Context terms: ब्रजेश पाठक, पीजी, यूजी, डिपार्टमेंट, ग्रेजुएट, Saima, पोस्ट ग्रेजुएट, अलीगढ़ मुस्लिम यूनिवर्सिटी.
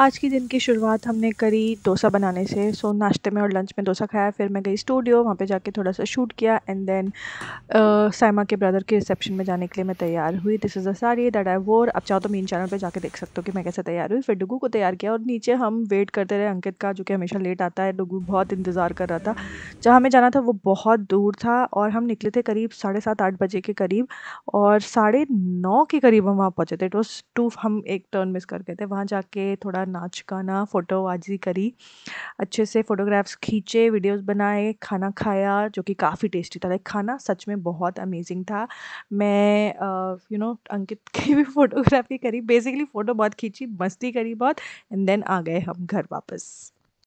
आज के दिन की शुरुआत हमने करी डोसा बनाने से। सो नाश्ते में और लंच में डोसा खाया, फिर मैं गई स्टूडियो, वहाँ पे जाके थोड़ा सा शूट किया एंड देन साइमा के ब्रदर के रिसेप्शन में जाने के लिए मैं तैयार हुई। This is a sari that I wore. आप चाहो तो मेन चैनल पे जाके देख सकते हो कि मैं कैसे तैयार हुई। फिर डुगू को तैयार किया और नीचे हम वेट करते रहे अंकित का, जो कि हमेशा लेट आता है। डुगू बहुत इंतज़ार कर रहा था, जहाँ हमें जाना था वो बहुत दूर था और हम निकले थे करीब 7:30-8 बजे के करीब और 9:30 के करीब हम वहाँ पहुँचे थे। इट वॉज टू, हम एक टर्न मिस कर गए थे। वहाँ जाके थोड़ा नाच गाना, फ़ोटोबाजी करी, अच्छे से फ़ोटोग्राफ्स खींचे, वीडियोस बनाए, खाना खाया जो कि काफ़ी टेस्टी था। लाइक खाना सच में बहुत अमेजिंग था। मैं अंकित की भी फ़ोटोग्राफी करी, बेसिकली फ़ोटो बहुत खींची, मस्ती करी बहुत एंड देन आ गए हम घर वापस।